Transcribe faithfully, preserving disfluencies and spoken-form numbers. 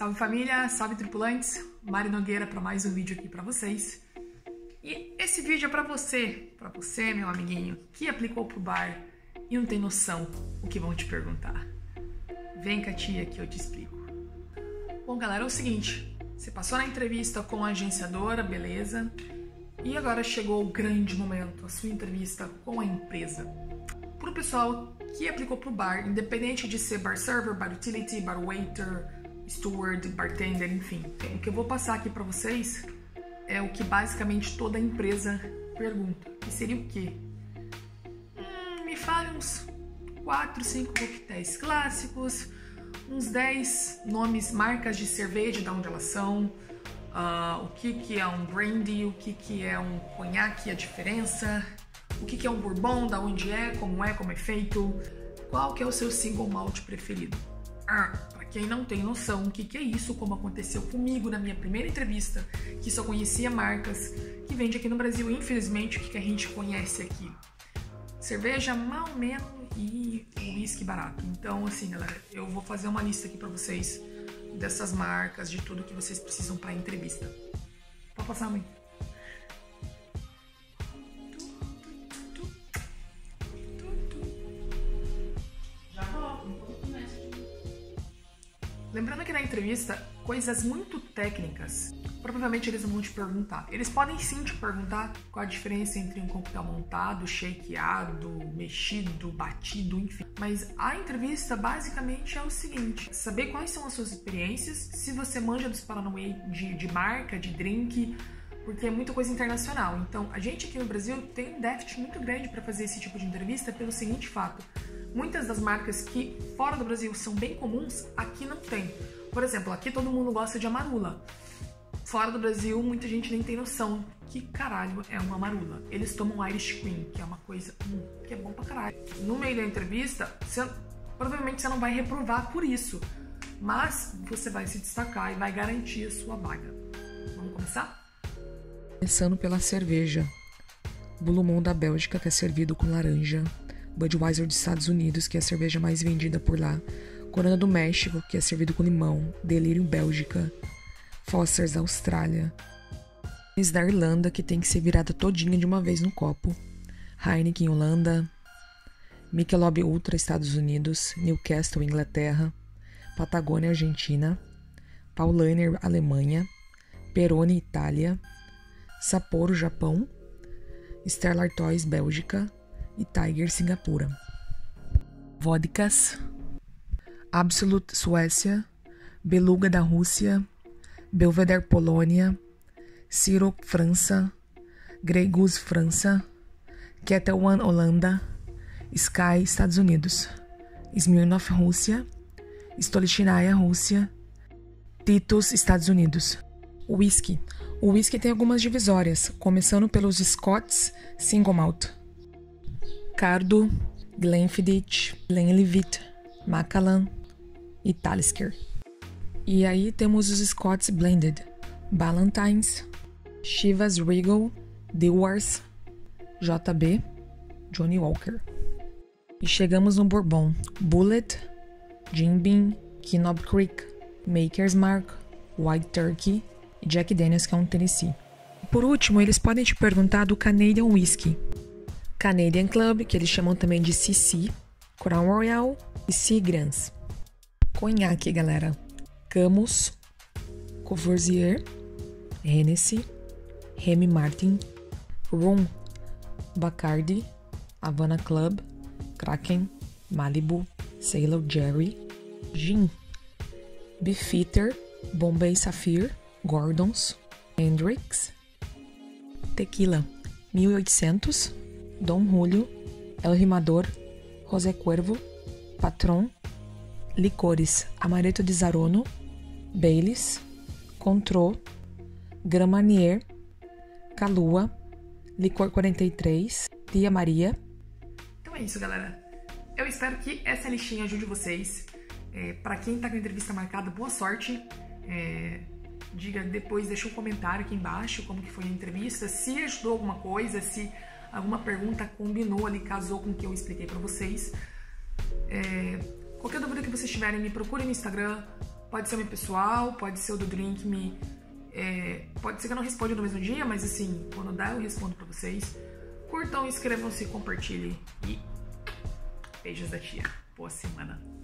Salve família, salve tripulantes, Mari Nogueira para mais um vídeo aqui para vocês. E esse vídeo é para você, para você meu amiguinho, que aplicou pro bar e não tem noção o que vão te perguntar. Vem com a tia que eu te explico. Bom galera, é o seguinte, você passou na entrevista com a agenciadora, beleza? E agora chegou o grande momento, a sua entrevista com a empresa. Pro pessoal que aplicou pro bar, independente de ser bar server, bar utility, bar waiter, steward, bartender, enfim. O que eu vou passar aqui para vocês é o que basicamente toda empresa pergunta. Que seria o quê? Hum, me fale uns quatro, cinco coquetéis clássicos, uns dez nomes, marcas de cerveja, de onde elas são, uh, o que, que é um brandy, o que, que é um conhaque, a diferença, o que, que é um bourbon, da onde é, como é, como é feito, qual que é o seu single malt preferido. Arr. Quem não tem noção o que, que é isso, como aconteceu comigo na minha primeira entrevista, que só conhecia marcas que vende aqui no Brasil, infelizmente, o que, que a gente conhece aqui. Cerveja mal menos e uísque barato. Então, assim, galera, eu vou fazer uma lista aqui pra vocês dessas marcas, de tudo que vocês precisam pra entrevista. Pode passar, mãe. Lembrando que na entrevista, coisas muito técnicas, provavelmente eles não vão te perguntar. Eles podem sim te perguntar qual a diferença entre um coquetel montado, shakeado, mexido, batido, enfim. Mas a entrevista basicamente é o seguinte, saber quais são as suas experiências, se você manja dos paranauê de, de marca, de drink, porque é muita coisa internacional. Então, a gente aqui no Brasil tem um déficit muito grande para fazer esse tipo de entrevista pelo seguinte fato. Muitas das marcas que fora do Brasil são bem comuns, aqui não tem. Por exemplo, aqui todo mundo gosta de amarula. Fora do Brasil, muita gente nem tem noção que caralho é uma amarula. Eles tomam Irish Queen, que é uma coisa hum, que é bom pra caralho. No meio da entrevista, você, provavelmente você não vai reprovar por isso, mas você vai se destacar e vai garantir a sua vaga. Vamos começar? Começando pela cerveja. Bulumon da Bélgica, que é servido com laranja. Budweiser dos Estados Unidos, que é a cerveja mais vendida por lá, Corona do México, que é servido com limão, Delirium Bélgica, Fosters da Austrália, Guinness da Irlanda, que tem que ser virada todinha de uma vez no copo, Heineken Holanda, Michelob Ultra Estados Unidos, Newcastle Inglaterra, Patagônia Argentina, Paulaner Alemanha, Peroni Itália, Sapporo Japão, Stella Artois Bélgica e Tiger, Singapura. Vodkas: Absolut, Suécia, Beluga da Rússia, Belvedere, Polônia, Ciroc, França, Grey Goose, França, Ketel One, Holanda, Sky, Estados Unidos, Smirnov, Rússia, Stolichnaya, Rússia, Titus, Estados Unidos. Whisky: o whisky tem algumas divisórias, começando pelos Scots, Single Malt. Cardo, Glenfiddich, Glenlivet, Macallan e Talisker. E aí temos os Scots Blended, Ballantines, Chivas Regal, Dewars, J B, Johnny Walker. E chegamos no Bourbon, Bullet, Jim Beam, Knob Creek, Maker's Mark, White Turkey e Jack Daniels, que é um Tennessee. Por último, eles podem te perguntar do Canadian Whisky. Canadian Club, que eles chamam também de C C, Crown Royal e Seagram's. Conhaque, galera. Camus, Courvoisier, Hennessy, Remy Martin, Rum, Bacardi, Havana Club, Kraken, Malibu, Sailor Jerry, Gin, Beefeater, Bombay Sapphire, Gordon's, Hendrix, Tequila, mil e oitocentos, Dom Julio, El Rimador, José Cuervo, Patron, Licores, Amaretto di Zarono, Baileys, Control, Grand Marnier, Kahlua, Licor quarenta e três, Tia Maria. Então é isso, galera. Eu espero que essa listinha ajude vocês. É, para quem tá com a entrevista marcada, boa sorte. É... Diga depois, deixa um comentário aqui embaixo como que foi a entrevista, se ajudou alguma coisa, se alguma pergunta combinou ali, casou com o que eu expliquei pra vocês. É, qualquer dúvida que vocês tiverem, me procurem no Instagram, Pode ser o meu pessoal, pode ser o do drink me... É, pode ser que eu não responda no mesmo dia, mas assim, quando dá eu respondo pra vocês. Curtam, inscrevam-se, compartilhem e beijos da tia. Boa semana.